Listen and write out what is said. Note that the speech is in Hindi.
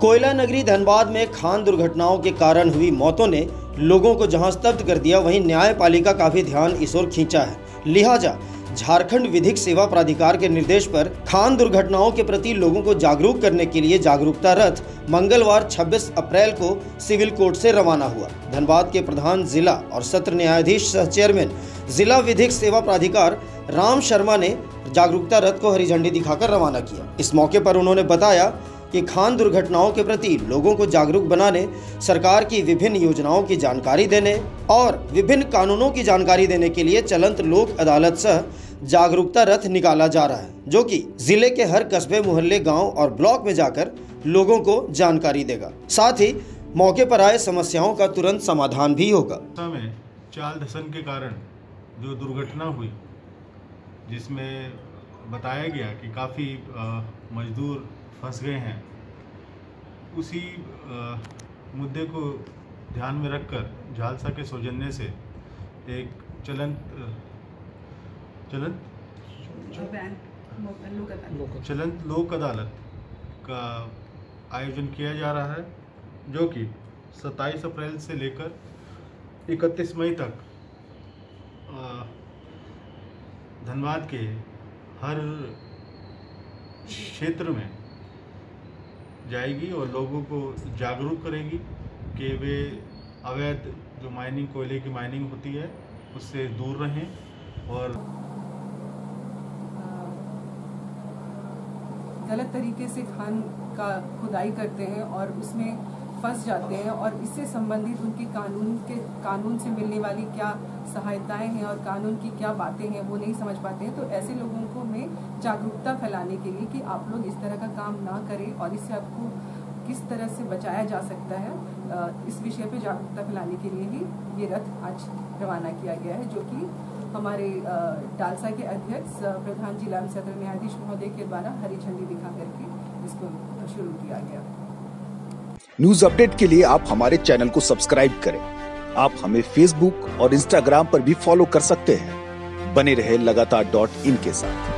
कोयला नगरी धनबाद में खान दुर्घटनाओं के कारण हुई मौतों ने लोगों को जहां स्तब्ध कर दिया, वहीं न्यायपालिका का भी ध्यान इस ओर खींचा है। लिहाजा झारखंड विधिक सेवा प्राधिकार के निर्देश पर खान दुर्घटनाओं के प्रति लोगों को जागरूक करने के लिए जागरूकता रथ मंगलवार 26 अप्रैल को सिविल कोर्ट से रवाना हुआ। धनबाद के प्रधान जिला और सत्र न्यायाधीश सह चेयरमैन जिला विधिक सेवा प्राधिकार राम शर्मा ने जागरूकता रथ को हरी झंडी दिखाकर रवाना किया। इस मौके पर उन्होंने बताया कि खान दुर्घटनाओं के प्रति लोगों को जागरूक बनाने, सरकार की विभिन्न योजनाओं की जानकारी देने और विभिन्न कानूनों की जानकारी देने के लिए चलंत लोक अदालत सह जागरूकता रथ निकाला जा रहा है, जो कि जिले के हर कस्बे, मोहल्ले, गांव और ब्लॉक में जाकर लोगों को जानकारी देगा। साथ ही मौके पर आए समस्याओं का तुरंत समाधान भी होगा। में चाल धसन के कारण जो दुर्घटना हुई, जिसमें बताया गया कि काफ़ी मजदूर फंस गए हैं, उसी मुद्दे को ध्यान में रखकर डालसा के सौजन्य से एक चलंत लोक अदालत का आयोजन किया जा रहा है, जो कि 27 अप्रैल से लेकर 31 मई तक धनबाद के हर क्षेत्र में जाएगी और लोगों को जागरूक करेगी कि वे अवैध जो माइनिंग, कोयले की माइनिंग होती है, उससे दूर रहें और गलत तरीके से खान का खुदाई करते हैं और उसमें फंस जाते हैं और इससे संबंधित उनके कानून से मिलने वाली क्या सहायताएं हैं और कानून की क्या बातें हैं वो नहीं समझ पाते हैं। तो ऐसे लोगों को मैं जागरूकता फैलाने के लिए कि आप लोग इस तरह का काम ना करें और इससे आपको किस तरह से बचाया जा सकता है, इस विषय पे जागरूकता फैलाने के लिए ही ये रथ आज रवाना किया गया है, जो कि हमारे डालसा के अध्यक्ष प्रधान जिला एवं सत्र न्यायाधीश महोदय के द्वारा हरी झंडी दिखा करके इसको शुरू किया गया। न्यूज अपडेट के लिए आप हमारे चैनल को सब्सक्राइब करें। आप हमें फेसबुक और इंस्टाग्राम पर भी फॉलो कर सकते हैं। बने रहे लगातार .in के साथ।